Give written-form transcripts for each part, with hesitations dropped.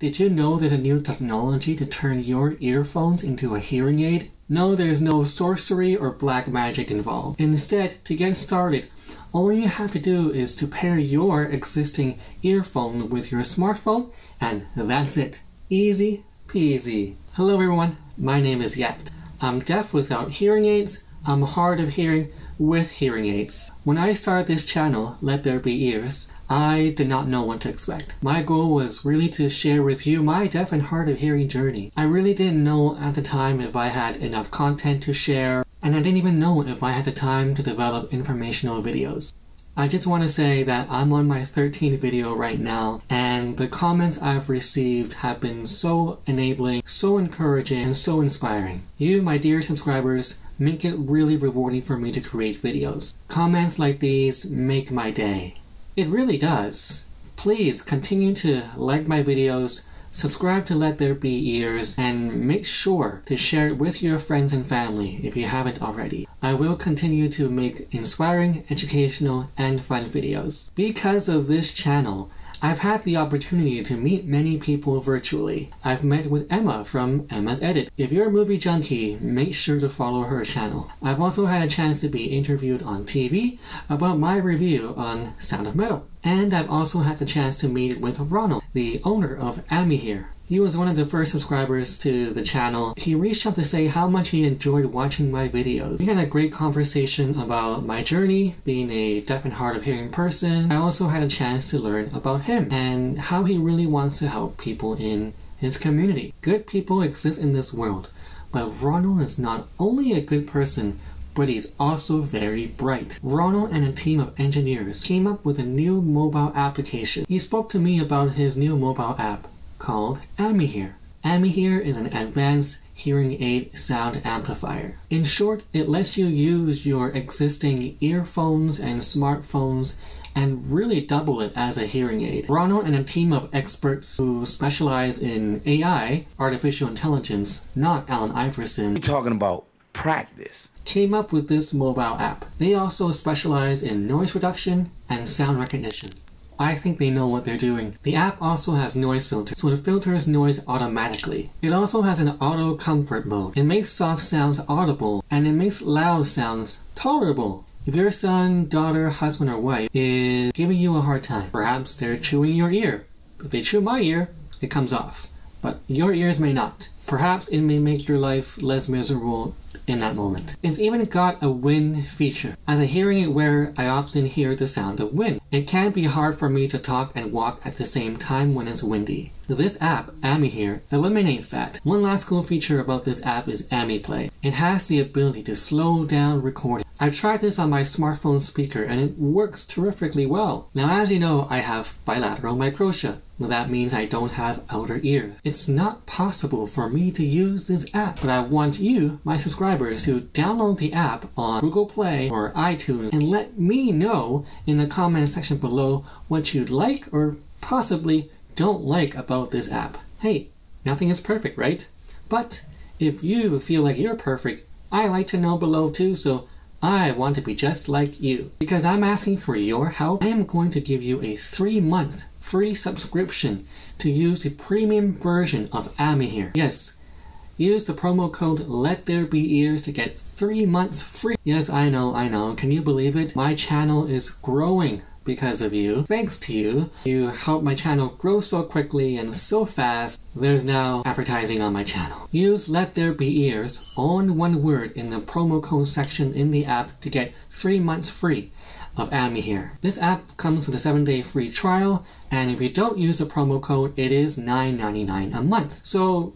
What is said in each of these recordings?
Did you know there's a new technology to turn your earphones into a hearing aid? No, there's no sorcery or black magic involved. Instead, to get started, all you have to do is to pair your existing earphone with your smartphone, and that's it. Easy peasy. Hello everyone, my name is Yat. I'm deaf without hearing aids, I'm hard of hearing with hearing aids. When I started this channel, Let There Be Ears, I did not know what to expect. My goal was really to share with you my deaf and hard of hearing journey. I really didn't know at the time if I had enough content to share, and I didn't even know if I had the time to develop informational videos. I just want to say that I'm on my 13th video right now, and the comments I've received have been so enabling, so encouraging, and so inspiring. You, my dear subscribers, make it really rewarding for me to create videos. Comments like these make my day. It really does. Please continue to like my videos, subscribe to Let There Be Ears, and make sure to share it with your friends and family if you haven't already. I will continue to make inspiring, educational, and fun videos. Because of this channel, I've had the opportunity to meet many people virtually. I've met with Emma from Emma's Edit. If you're a movie junkie, make sure to follow her channel. I've also had a chance to be interviewed on TV about my review on Sound of Metal. And I've also had the chance to meet with Ronald, the owner of AmiHear. He was one of the first subscribers to the channel. He reached out to say how much he enjoyed watching my videos. We had a great conversation about my journey, being a deaf and hard of hearing person. I also had a chance to learn about him and how he really wants to help people in his community. Good people exist in this world, but Ronald is not only a good person, but he's also very bright. Ronald and a team of engineers came up with a new mobile application. He spoke to me about his new mobile app called AmiHear. AmiHear is an advanced hearing aid sound amplifier. In short, it lets you use your existing earphones and smartphones and really double it as a hearing aid. Ronald and a team of experts who specialize in AI, artificial intelligence, not Alan Iverson. We're talking about practice. Came up with this mobile app. They also specialize in noise reduction and sound recognition. I think they know what they're doing. The app also has noise filters, so it filters noise automatically. It also has an auto comfort mode. It makes soft sounds audible, and it makes loud sounds tolerable. If your son, daughter, husband, or wife is giving you a hard time, perhaps they're chewing your ear. If they chew my ear, it comes off, but your ears may not. Perhaps it may make your life less miserable in that moment. It's even got a wind feature. As a hearing aid wearer, I often hear the sound of wind. It can be hard for me to talk and walk at the same time when it's windy. This app, AmiHear, eliminates that. One last cool feature about this app is AmiPlay. It has the ability to slow down recording. I've tried this on my smartphone speaker and it works terrifically well. Now, as you know, I have bilateral microtia. That means I don't have outer ears. It's not possible for me to use this app, but I want you, my subscribers, to download the app on Google Play or iTunes and let me know in the comment section below what you'd like or possibly don't like about this app. Hey, nothing is perfect, right? But if you feel like you're perfect, I like to know below too, so I want to be just like you. Because I'm asking for your help, I am going to give you a 3-month free subscription to use the premium version of AmiHear. Yes, use the promo code LetThereBeEars to get 3 months free. Yes, I know. Can you believe it? My channel is growing because of you. Thanks to you. You helped my channel grow so quickly and so fast. There's now advertising on my channel. Use Let There Be Ears, all in one word, in the promo code section in the app to get 3 months free of AmiHear. This app comes with a 7-day free trial, and if you don't use the promo code, it is $9.99 a month. So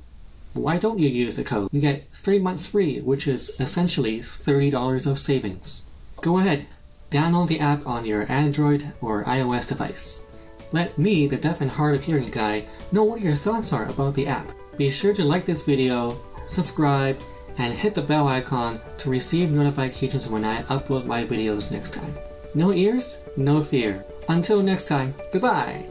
why don't you use the code? You get 3 months free, which is essentially $30 of savings. Go ahead. Download the app on your Android or iOS device. Let me, the deaf and hard of hearing guy, know what your thoughts are about the app. Be sure to like this video, subscribe, and hit the bell icon to receive notifications when I upload my videos next time. No ears, no fear. Until next time, goodbye!